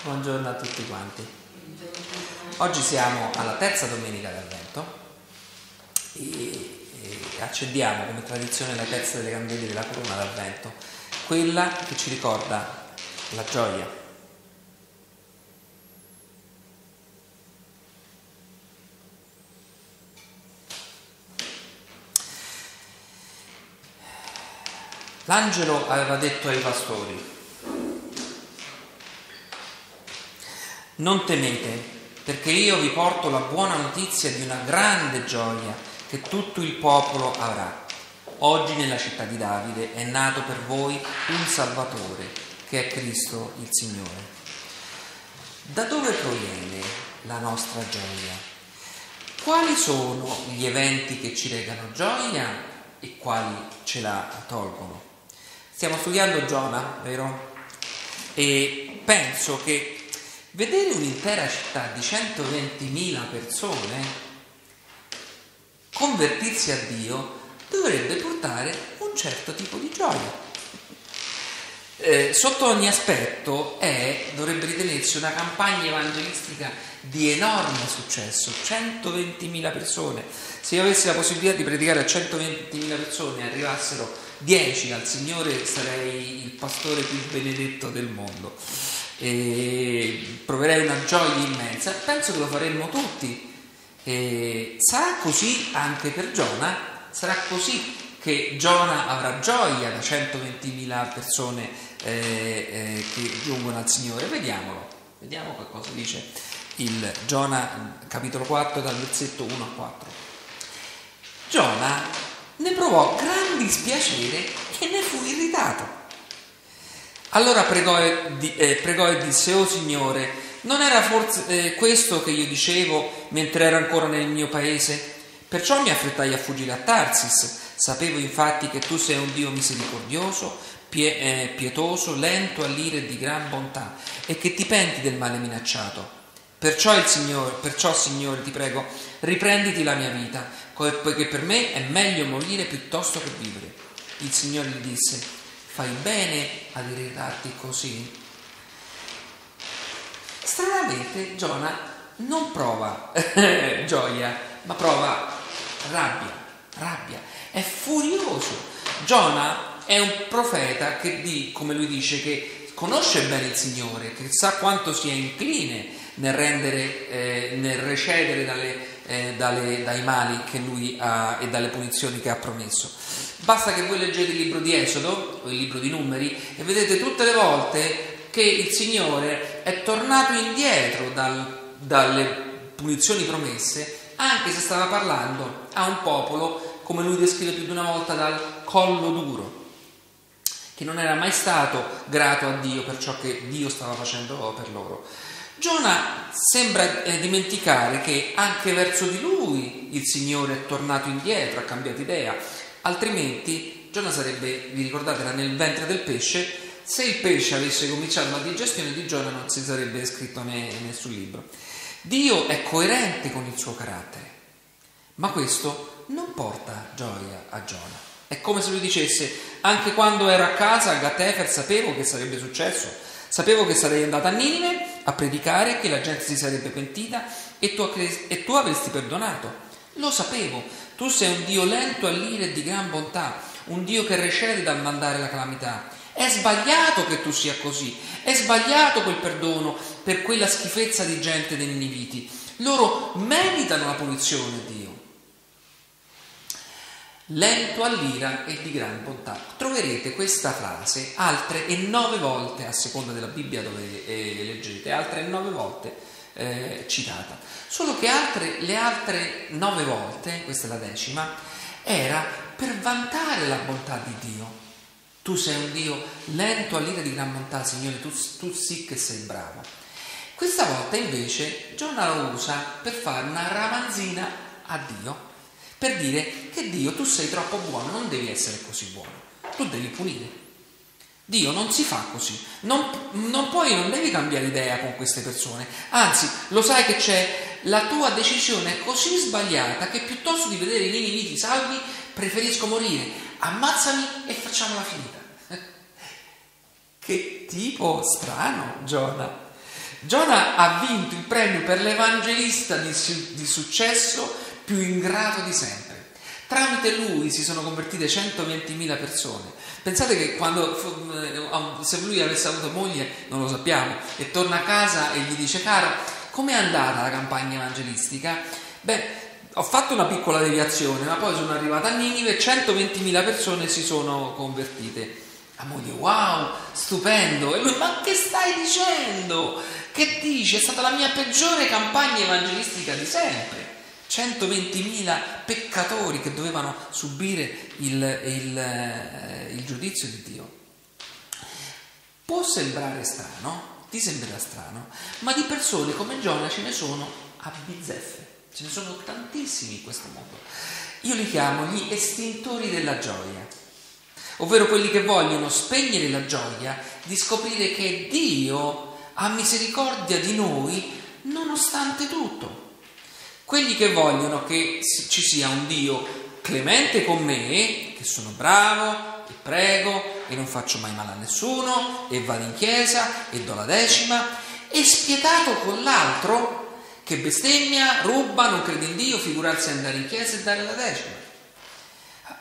Buongiorno a tutti quanti. Oggi siamo alla terza domenica d'Avvento e accendiamo come tradizione la terza delle candele della corona d'Avvento, quella che ci ricorda la gioia. L'angelo aveva detto ai pastori: non temete, perché io vi porto la buona notizia di una grande gioia che tutto il popolo avrà. Oggi nella città di Davide è nato per voi un Salvatore, che è Cristo il Signore. Da dove proviene la nostra gioia? Quali sono gli eventi che ci recano gioia e quali ce la tolgono? Stiamo studiando Giona, vero? E penso che vedere un'intera città di 120.000 persone convertirsi a Dio dovrebbe portare un certo tipo di gioia. Sotto ogni aspetto dovrebbe ritenersi una campagna evangelistica di enorme successo. 120.000 persone. Se io avessi la possibilità di predicare a 120.000 persone e arrivassero 10 al Signore, sarei il pastore più benedetto del mondo. E proverei una gioia immensa. Penso che lo faremmo tutti. E sarà così anche per Giona? Sarà così che Giona avrà gioia da 120.000 persone che giungono al Signore? Vediamo che cosa dice il Giona capitolo 4 dal versetto 1 a 4. Giona ne provò gran dispiacere e ne fu irritato. Allora pregò e disse: «O Signore, non era forse questo che io dicevo mentre ero ancora nel mio paese? Perciò mi affrettai a fuggire a Tarsis. Sapevo infatti che tu sei un Dio misericordioso, pietoso, lento all'ira e di gran bontà, e che ti penti del male minacciato. Perciò, Signore, ti prego, riprenditi la mia vita, poiché per me è meglio morire piuttosto che vivere». Il Signore gli disse: «Fai bene ad irritarti così». Stranamente Giona non prova gioia, ma prova rabbia, è furioso. Giona è un profeta che, come lui dice, che conosce bene il Signore, che sa quanto sia incline nel recedere dai mali che lui ha e dalle punizioni che ha promesso. Basta che voi leggete il libro di Esodo o il libro di Numeri e vedete tutte le volte che il Signore è tornato indietro dalle punizioni promesse, anche se stava parlando a un popolo, come lui descrive più di una volta, dal collo duro, che non era mai stato grato a Dio per ciò che Dio stava facendo per loro. Giona sembra dimenticare che anche verso di lui il Signore è tornato indietro, ha cambiato idea, altrimenti Giona sarebbe, vi ricordate, era nel ventre del pesce. Se il pesce avesse cominciato la digestione di Giona non si sarebbe scritto nessun libro. Dio è coerente con il suo carattere, ma questo non porta gioia a Giona. È come se lui dicesse: anche quando ero a casa a Gattefer sapevo che sarebbe successo. Sapevo che sarei andata a Ninive a predicare, che la gente si sarebbe pentita e tu avresti perdonato. Lo sapevo, tu sei un Dio lento all'ira e di gran bontà, un Dio che recede dal mandare la calamità. È sbagliato che tu sia così, è sbagliato quel perdono per quella schifezza di gente dei niniviti. Loro meritano la punizione, Dio. Lento all'ira e di gran bontà. Troverete questa frase altre e 9 volte, a seconda della Bibbia dove leggete, altre 9 volte citata. Solo che le altre 9 volte, questa è la 10ª, era per vantare la bontà di Dio. Tu sei un Dio lento all'ira e di gran bontà, Signore, tu sì che sei bravo. Questa volta invece Giona lo usa per fare una ramanzina a Dio, per dire che Dio, tu sei troppo buono, non devi essere così buono, tu devi punire. Dio non si fa così, non devi cambiare idea con queste persone, anzi lo sai che c'è, la tua decisione è così sbagliata che piuttosto di vedere i nemici salvi preferisco morire, ammazzami e facciamola finita. Che tipo strano, Giona! Giona ha vinto il premio per l'evangelista di successo più ingrato di sempre. Tramite lui si sono convertite 120.000 persone. Pensate che se lui avesse avuto moglie, non lo sappiamo, e torna a casa e gli dice: caro, com'è andata la campagna evangelistica? Beh, ho fatto una piccola deviazione, ma poi sono arrivata a Ninive e 120.000 persone si sono convertite. La moglie: wow, stupendo! E lui: ma che stai dicendo? Che dici? È stata la mia peggiore campagna evangelistica di sempre. 120.000 peccatori che dovevano subire il giudizio di Dio. Può sembrare strano, ti sembrerà strano, ma di persone come Giona ce ne sono a bizzeffe, ce ne sono tantissimi in questo mondo. Io li chiamo gli estintori della gioia, ovvero quelli che vogliono spegnere la gioia di scoprire che Dio ha misericordia di noi nonostante tutto. Quelli che vogliono che ci sia un Dio clemente con me, che sono bravo, che prego, che non faccio mai male a nessuno, e vado in chiesa, e do la decima, e spietato con l'altro, che bestemmia, ruba, non crede in Dio, figurarsi andare in chiesa e dare la decima.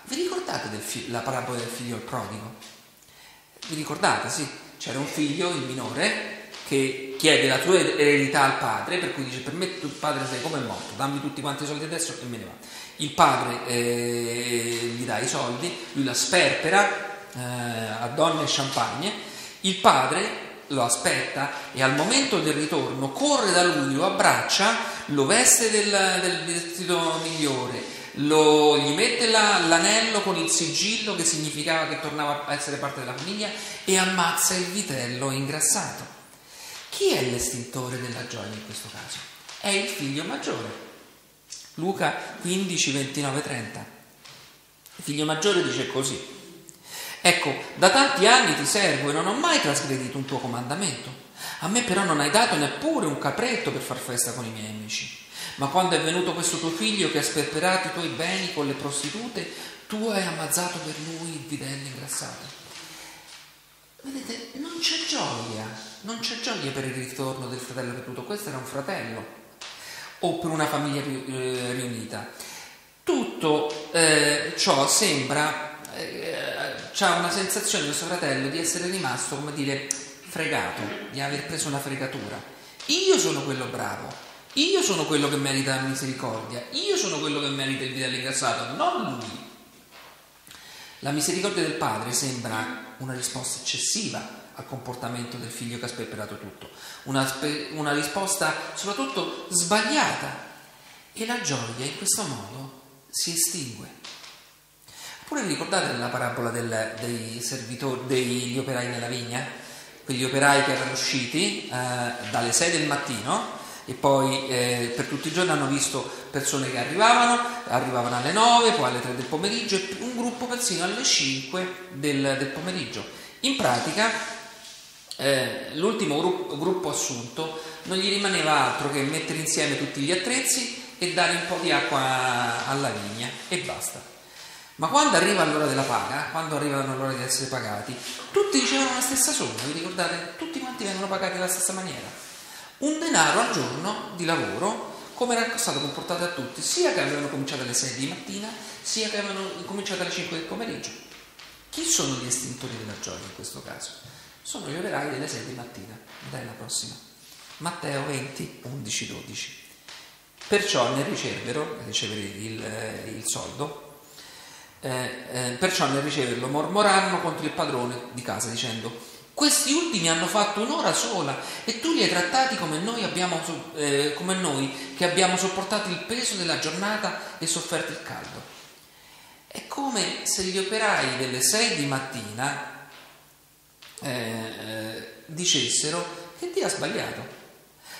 Vi ricordate la parabola del figlio prodigo? Vi ricordate, sì? C'era un figlio, il minore, che chiede la tua eredità al padre, per cui dice: per me tu padre sei come morto, dammi tutti quanti i soldi adesso e me ne va. Il padre gli dà i soldi, lui la sperpera a donne e champagne. Il padre lo aspetta e al momento del ritorno corre da lui, lo abbraccia, lo veste del vestito migliore, gli mette l'anello con il sigillo che significava che tornava a essere parte della famiglia, e ammazza il vitello ingrassato. Chi è l'estintore della gioia in questo caso? È il figlio maggiore. Luca 15, 29, 30. Il figlio maggiore dice così: ecco, da tanti anni ti servo e non ho mai trasgredito un tuo comandamento. A me però non hai dato neppure un capretto per far festa con i miei amici. Ma quando è venuto questo tuo figlio che ha sperperato i tuoi beni con le prostitute, tu hai ammazzato per lui il vitello ingrassato. Vedete, non c'è gioia per il ritorno del fratello perduto. Questo era un fratello, o per una famiglia riunita. Tutto ciò sembra, c'ha una sensazione questo fratello di essere rimasto, come dire, fregato, di aver preso una fregatura. Io sono quello bravo, io sono quello che merita la misericordia, io sono quello che merita il vitello ingrassato, non lui. La misericordia del padre sembra una risposta eccessiva al comportamento del figlio che ha sperperato tutto, una risposta soprattutto sbagliata, e la gioia in questo modo si estingue. Oppure vi ricordate la parabola dei servitori, degli operai nella vigna? Quegli operai che erano usciti dalle 6 del mattino e poi per tutti i giorni hanno visto persone che arrivavano alle 9, poi alle 3 del pomeriggio e un gruppo persino alle 5 del pomeriggio. In pratica l'ultimo gruppo assunto non gli rimaneva altro che mettere insieme tutti gli attrezzi e dare un po' di acqua alla vigna e basta. Ma quando arriva l'ora della paga, quando arrivano l'ora di essere pagati, tutti ricevono la stessa somma. Vi ricordate? Tutti quanti vengono pagati alla stessa maniera, un denaro al giorno di lavoro, come era stato comportato a tutti, sia che avevano cominciato alle 6 di mattina, sia che avevano cominciato alle 5 del pomeriggio. Chi sono gli estintori della gioia in questo caso? Sono gli operai delle 6 di mattina. Dai, la prossima. Matteo 20, 11, 12. Perciò ne riceverlo mormorarono contro il padrone di casa dicendo: questi ultimi hanno fatto un'ora sola e tu li hai trattati come noi che abbiamo sopportato il peso della giornata e sofferto il caldo. È come se gli operai delle 6 di mattina dicessero che Dio ha sbagliato.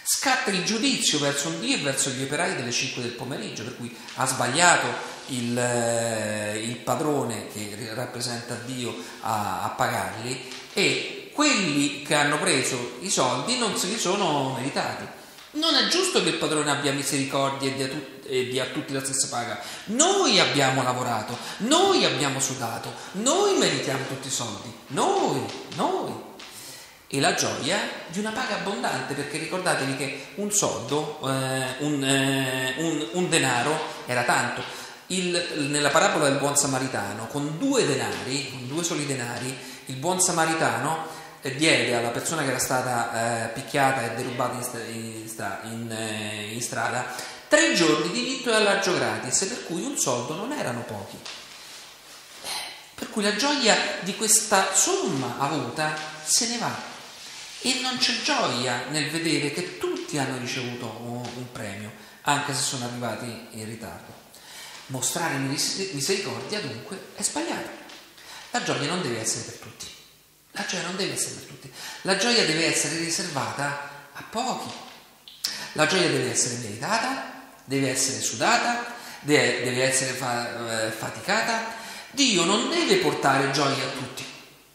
Scatta il giudizio verso Dio e verso gli operai delle 5 del pomeriggio, per cui ha sbagliato il padrone che rappresenta Dio a pagarli, e quelli che hanno preso i soldi non se li sono meritati. Non è giusto che il padrone abbia misericordia e dia a tutti la stessa paga. Noi abbiamo lavorato, noi abbiamo sudato, noi meritiamo tutti i soldi, noi. e la gioia di una paga abbondante, perché ricordatevi che un soldo, un denaro era tanto. Nella parabola del buon samaritano, con due soli denari, il buon samaritano diede alla persona che era stata picchiata e derubata in strada 3 giorni di vitto e alloggio gratis, per cui un soldo non erano pochi, per cui la gioia di questa somma avuta se ne va, e non c'è gioia nel vedere che tutti hanno ricevuto un premio, anche se sono arrivati in ritardo. Mostrare misericordia dunque è sbagliato. La gioia non deve essere per tutti. La gioia non deve essere per tutti. La gioia deve essere riservata a pochi. La gioia deve essere meritata, deve essere sudata, deve essere faticata. Dio non deve portare gioia a tutti,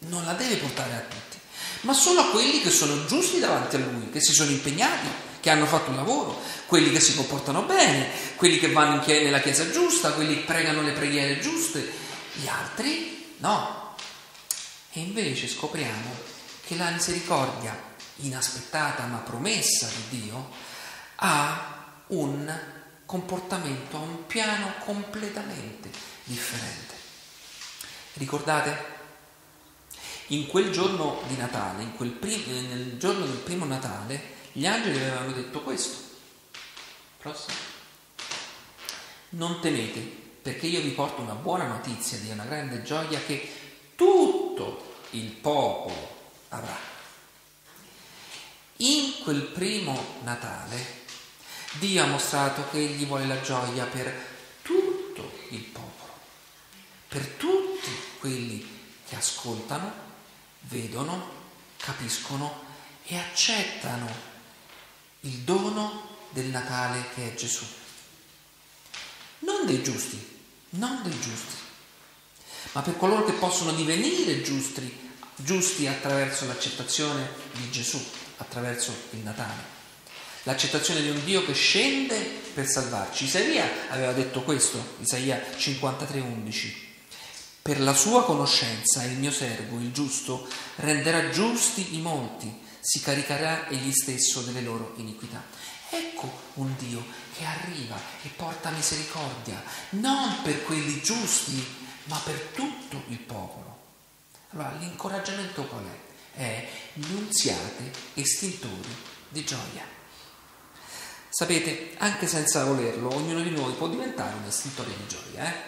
non la deve portare a tutti, ma solo a quelli che sono giusti davanti a Lui, che si sono impegnati, che hanno fatto un lavoro, quelli che si comportano bene, quelli che vanno nella chiesa giusta, quelli che pregano le preghiere giuste. Gli altri no. E invece scopriamo che la misericordia inaspettata ma promessa di Dio ha un comportamento, un piano completamente differente. Ricordate? In quel giorno di Natale, nel giorno del primo Natale, gli angeli avevano detto questo. Prossimo. Non temete, perché io vi porto una buona notizia di una grande gioia che tutto il popolo avrà. In quel primo Natale Dio ha mostrato che Egli vuole la gioia per tutto il popolo, per tutti quelli che ascoltano, vedono, capiscono e accettano il dono del Natale che è Gesù. Non dei giusti, ma per coloro che possono divenire giusti attraverso l'accettazione di Gesù, attraverso il Natale. L'accettazione di un Dio che scende per salvarci. Isaia aveva detto questo, Isaia 53,11. Per la sua conoscenza il mio servo, il giusto, renderà giusti i molti, si caricherà egli stesso delle loro iniquità. Ecco un Dio che arriva e porta misericordia, non per quelli giusti, ma per tutto il popolo. Allora l'incoraggiamento qual è? È: non siate estintori di gioia. Sapete, anche senza volerlo, ognuno di noi può diventare un estintore di gioia.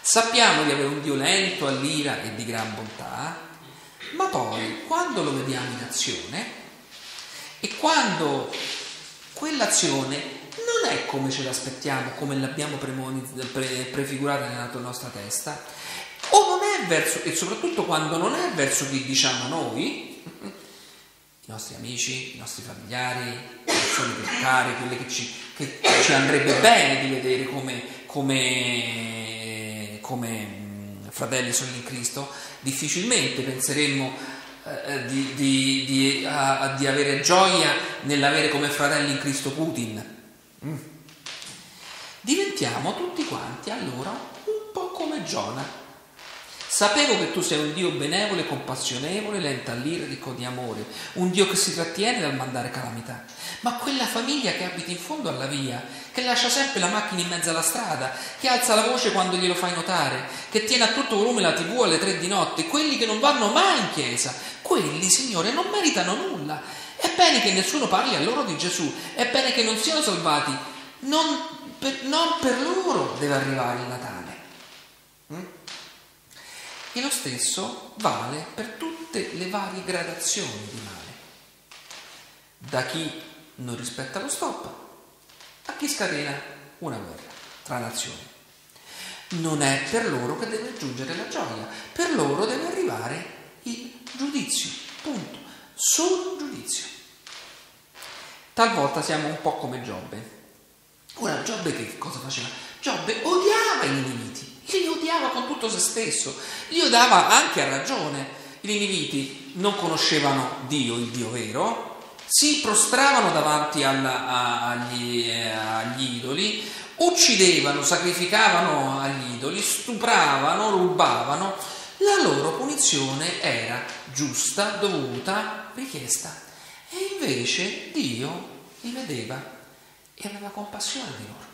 Sappiamo di avere un Dio lento all'ira e di gran bontà, ma poi quando lo vediamo in azione e quando quell'azione non è come ce l'aspettiamo, come l'abbiamo prefigurata nella nostra testa, e soprattutto quando non è verso chi diciamo noi, i nostri amici, i nostri familiari, persone più care, quelle che ci andrebbe bene di vedere come fratelli sono in Cristo, difficilmente penseremmo di avere gioia nell'avere come fratelli in Cristo Putin. Diventiamo tutti quanti allora un po' come Giona. Sapevo che tu sei un Dio benevolo e compassionevole, lento all'ira, ricco di amore, un Dio che si trattiene dal mandare calamità. Ma quella famiglia che abita in fondo alla via, che lascia sempre la macchina in mezzo alla strada, che alza la voce quando glielo fai notare, che tiene a tutto volume la TV alle 3 di notte, quelli che non vanno mai in chiesa, quelli, Signore, non meritano nulla. È bene che nessuno parli a loro di Gesù, è bene che non siano salvati, non per loro deve arrivare il Natale. E lo stesso vale per tutte le varie gradazioni di male, da chi non rispetta lo stop a chi scatena una guerra tra nazioni. Non è per loro che deve giungere la gioia, per loro deve arrivare il giudizio, punto, solo giudizio. Talvolta siamo un po' come Giobbe. Ora, Giobbe che cosa faceva? Giobbe odiava i niniviti, li odiava con tutto se stesso, li odiava anche a ragione. I niniviti non conoscevano Dio, il Dio vero, si prostravano davanti agli idoli, uccidevano, sacrificavano agli idoli, stupravano, rubavano, La loro punizione era giusta, dovuta, richiesta. E invece Dio li vedeva e aveva compassione di loro.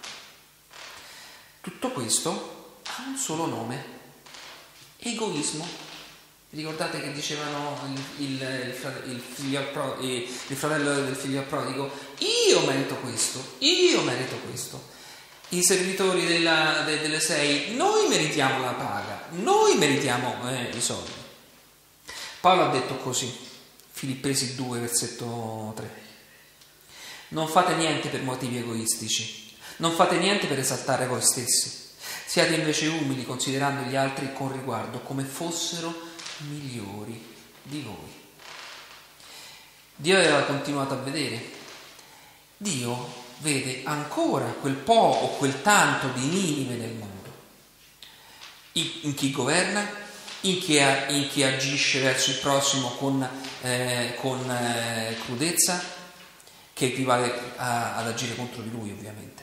Tutto questo ha un solo nome: egoismo. Ricordate che dicevano il fratello del figlio prodigo: io merito questo, io merito questo. I servitori delle sei: noi meritiamo la paga, noi meritiamo i soldi. Paolo ha detto così, Filippesi 2, versetto 3: non fate niente per motivi egoistici, non fate niente per esaltare voi stessi, siate invece umili, considerando gli altri con riguardo come fossero migliori di voi. Dio aveva continuato a vedere. Dio vede ancora quel po' o quel tanto di Ninive nel mondo, in chi governa, in chi agisce verso il prossimo con crudezza, che equivale ad agire contro di lui, ovviamente.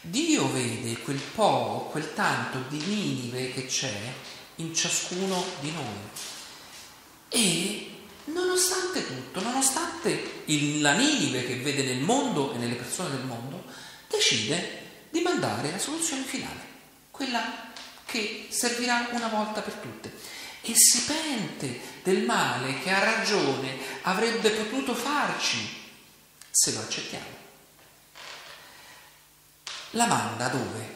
Dio vede quel po' o quel tanto di Ninive che c'è in ciascuno di noi, e nonostante tutto, nonostante la Ninive che vede nel mondo e nelle persone del mondo, decide di mandare la soluzione finale, quella che servirà una volta per tutte, e si pente del male che, a ragione, avrebbe potuto farci se lo accettiamo. La manda dove?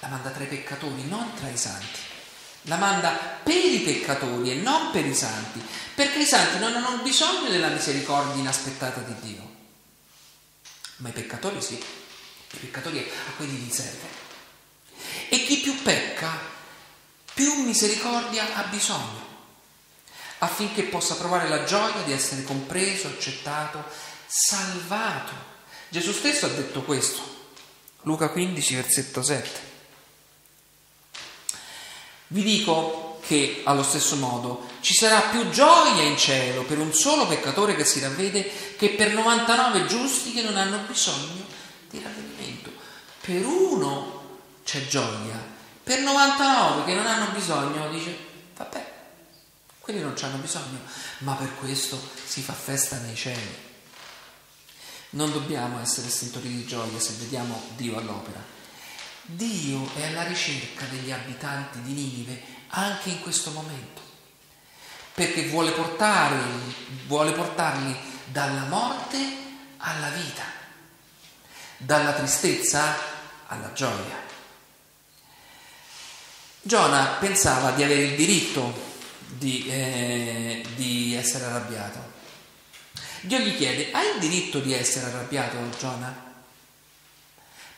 La manda tra i peccatori, non tra i santi. La manda per i peccatori e non per i santi, perché i santi non hanno bisogno della misericordia inaspettata di Dio, ma i peccatori sì, i peccatori a quelli gli serve. E chi più pecca, più misericordia ha bisogno, affinché possa provare la gioia di essere compreso, accettato, salvato. Gesù stesso ha detto questo, Luca 15, versetto 7. Vi dico che, allo stesso modo, ci sarà più gioia in cielo per un solo peccatore che si ravvede, che per 99 giusti che non hanno bisogno di ravvedimento. Per uno c'è gioia, per 99 che non hanno bisogno, dice, vabbè, quelli non c'hanno bisogno, ma per questo si fa festa nei cieli. Non dobbiamo essere sentori di gioia se vediamo Dio all'opera. Dio è alla ricerca degli abitanti di Ninive anche in questo momento, perché vuole portarli dalla morte alla vita, dalla tristezza alla gioia. Giona pensava di avere il diritto di essere arrabbiato. Dio gli chiede: hai il diritto di essere arrabbiato, Giona?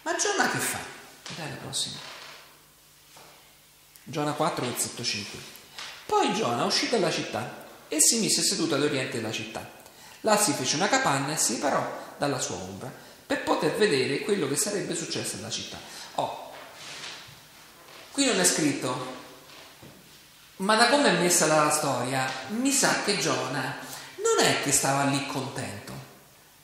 Ma Giona che fa? Dai, la prossima. Giona 4, versetto 5. Poi Giona uscì dalla città e si mise seduto ad oriente della città. Là si fece una capanna e si parò dalla sua ombra per poter vedere quello che sarebbe successo alla città. Oh, qui non è scritto, ma da come è messa la storia, mi sa che Giona non è che stava lì contento,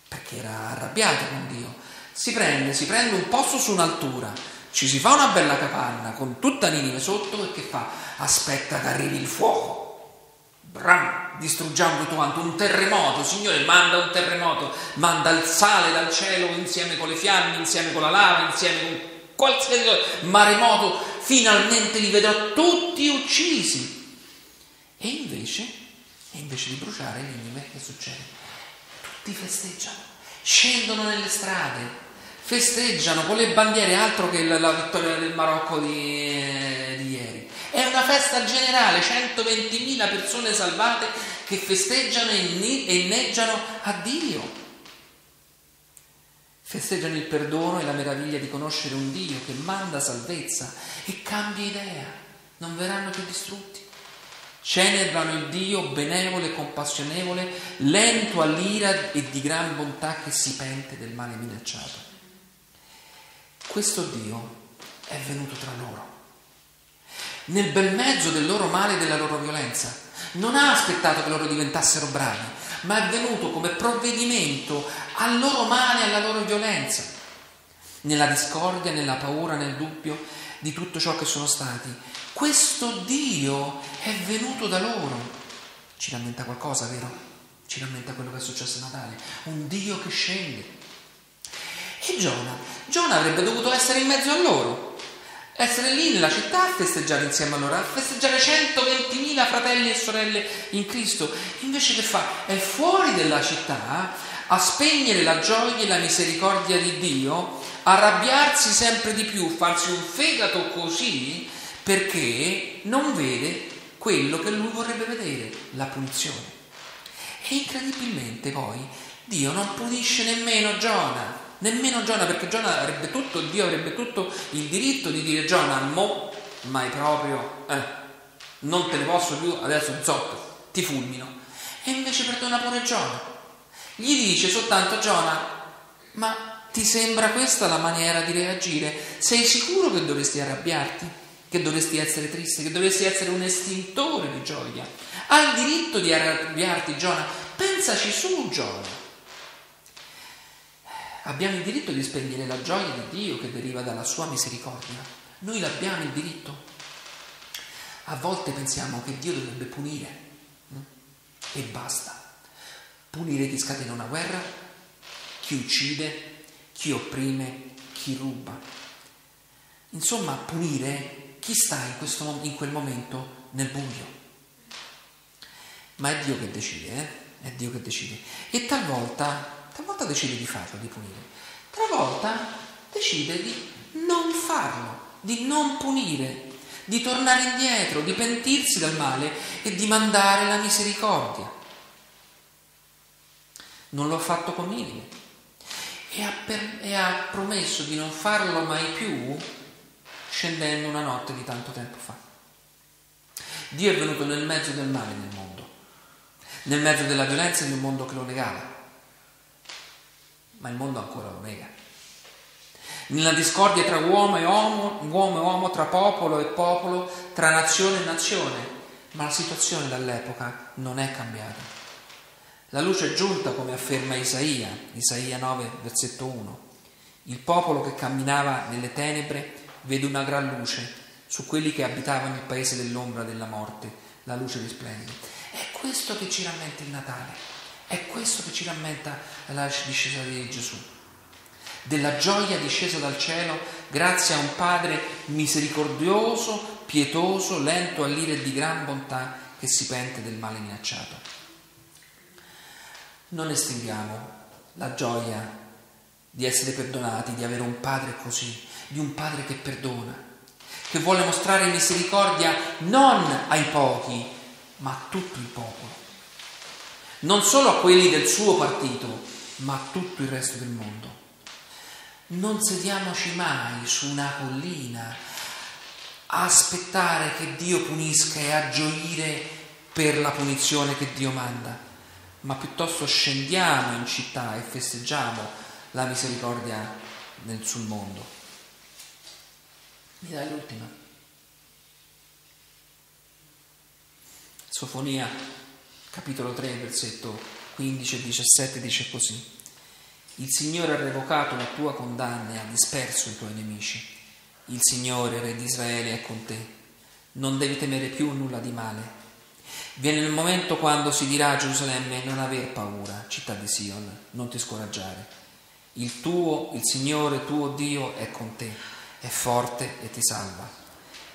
perché era arrabbiato con Dio. Si prende un posto su un'altura, ci si fa una bella capanna con tutta Ninive sotto, e che fa? Aspetta che arrivi il fuoco. Bram, distruggiamo tutto quanto, un terremoto, Signore, manda un terremoto, manda il sale dal cielo insieme con le fiamme, insieme con la lava, insieme con qualsiasi maremoto, finalmente li vedrò tutti uccisi. E invece di bruciare Ninive, che succede? Tutti festeggiano. Scendono nelle strade, festeggiano con le bandiere, altro che la vittoria del Marocco di ieri. È una festa generale, 120.000 persone salvate che festeggiano e inneggiano a Dio. Festeggiano il perdono e la meraviglia di conoscere un Dio che manda salvezza e cambia idea, non verranno più distrutti. Celebrano il Dio benevolo e compassionevole, lento all'ira e di gran bontà, che si pente del male minacciato. Questo Dio è venuto tra loro, nel bel mezzo del loro male e della loro violenza. Non ha aspettato che loro diventassero bravi, ma è venuto come provvedimento al loro male e alla loro violenza. nella discordia, nella paura, nel dubbio di tutto ciò che sono stati. Questo Dio è venuto da loro. Ci rammenta qualcosa, vero? Ci rammenta quello che è successo a Natale. Un Dio che scende. E Giona avrebbe dovuto essere in mezzo a loro, essere lì nella città a festeggiare insieme a loro, a festeggiare 120.000 fratelli e sorelle in Cristo. Invece che fa? È fuori della città a spegnere la gioia e la misericordia di Dio, arrabbiarsi sempre di più, farsi un fegato così, perché non vede quello che lui vorrebbe vedere, la punizione. E incredibilmente poi Dio non punisce nemmeno Giona, perché Giona avrebbe tutto, Dio avrebbe tutto il diritto di dire: Giona, mai proprio, non te ne posso più, adesso zotto, ti fulmino. E invece perdona pure Giona. Gli dice soltanto: Giona, ma ti sembra questa la maniera di reagire? Sei sicuro che dovresti arrabbiarti? Che dovresti essere triste? Che dovresti essere un estintore di gioia? Hai il diritto di arrabbiarti, Giona? Pensaci su, Giona. Abbiamo il diritto di spegnere la gioia di Dio che deriva dalla sua misericordia. Noi l'abbiamo il diritto. A volte pensiamo che Dio dovrebbe punire e basta. Punire chi scatena una guerra, chi uccide, chi opprime, chi ruba. Insomma, punire chi sta in quel momento nel buio. Ma è Dio che decide, È Dio che decide. E talvolta decide di farlo, di punire. Talvolta decide di non farlo, di non punire, di tornare indietro, di pentirsi dal male e di mandare la misericordia. Non l'ho fatto con Ninive e ha promesso di non farlo mai più, scendendo una notte di tanto tempo fa. Dio è venuto nel mezzo del male nel mondo, nel mezzo della violenza di un mondo che lo negava, ma il mondo ancora lo nega. Nella discordia tra uomo e uomo, tra popolo e popolo, tra nazione e nazione, ma la situazione dall'epoca non è cambiata. La luce è giunta, come afferma Isaia 9, versetto 1. Il popolo che camminava nelle tenebre vede una gran luce, su quelli che abitavano il paese dell'ombra della morte, la luce risplende. È questo che ci rammenta il Natale, è questo che ci rammenta la discesa di Gesù, della gioia discesa dal cielo grazie a un Padre misericordioso, pietoso, lento all'ira e di gran bontà, che si pente del male minacciato. Non estinguiamo la gioia di essere perdonati, di avere un padre così, di un padre che perdona, che vuole mostrare misericordia non ai pochi, ma a tutto il popolo. Non solo a quelli del suo partito, ma a tutto il resto del mondo. Non sediamoci mai su una collina a aspettare che Dio punisca e a gioire per la punizione che Dio manda, ma piuttosto scendiamo in città e festeggiamo la misericordia sul mondo. Mi dai l'ultima? Sofonia, capitolo 3, versetto 15 e 17, dice così: il Signore ha revocato la tua condanna e ha disperso i tuoi nemici. Il Signore, Re di Israele, è con te. Non devi temere più nulla di male. Viene il momento quando si dirà a Gerusalemme: non aver paura, città di Sion, non ti scoraggiare. Il Signore tuo Dio è con te, è forte e ti salva.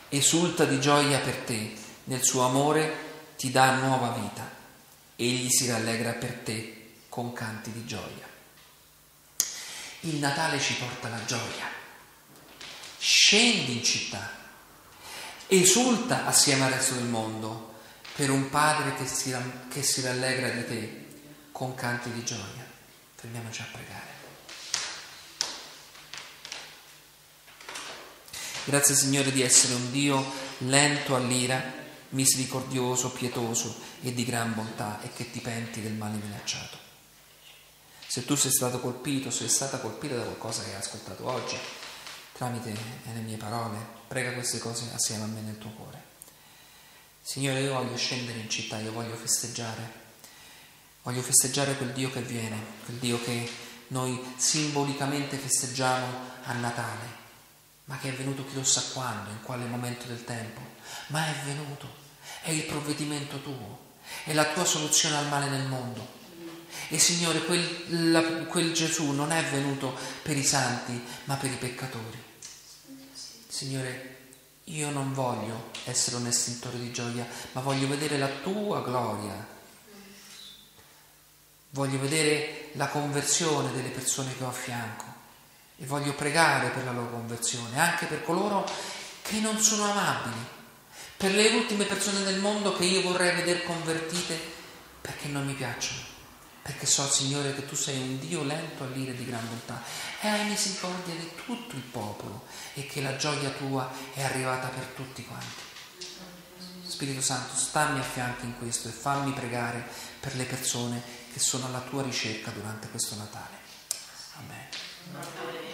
Esulta di gioia per te, nel suo amore ti dà nuova vita. Egli si rallegra per te con canti di gioia. Il Natale ci porta la gioia. Scendi in città, esulta assieme al resto del mondo per un padre che si rallegra di te con canti di gioia. Fermiamoci a pregare. Grazie Signore di essere un Dio lento all'ira, misericordioso, pietoso e di gran bontà, e che ti penti del male minacciato. Se tu sei stato colpito, sei stata colpita da qualcosa che hai ascoltato oggi, tramite le mie parole, prega queste cose assieme a me nel tuo cuore. Signore, io voglio scendere in città, io voglio festeggiare quel Dio che viene, quel Dio che noi simbolicamente festeggiamo a Natale, ma che è venuto chi lo sa quando, in quale momento del tempo, ma è venuto, è il provvedimento tuo, è la tua soluzione al male nel mondo. E Signore, quel Gesù non è venuto per i santi, ma per i peccatori. Signore, io non voglio essere un estintore di gioia, ma voglio vedere la tua gloria. Voglio vedere la conversione delle persone che ho a fianco e voglio pregare per la loro conversione, anche per coloro che non sono amabili, per le ultime persone del mondo che io vorrei vedere convertite perché non mi piacciono. Perché so, Signore, che Tu sei un Dio lento all'ira di gran bontà, hai misericordia di tutto il popolo e che la gioia Tua è arrivata per tutti quanti. Spirito Santo, stammi a fianco in questo e fammi pregare per le persone che sono alla Tua ricerca durante questo Natale. Amen.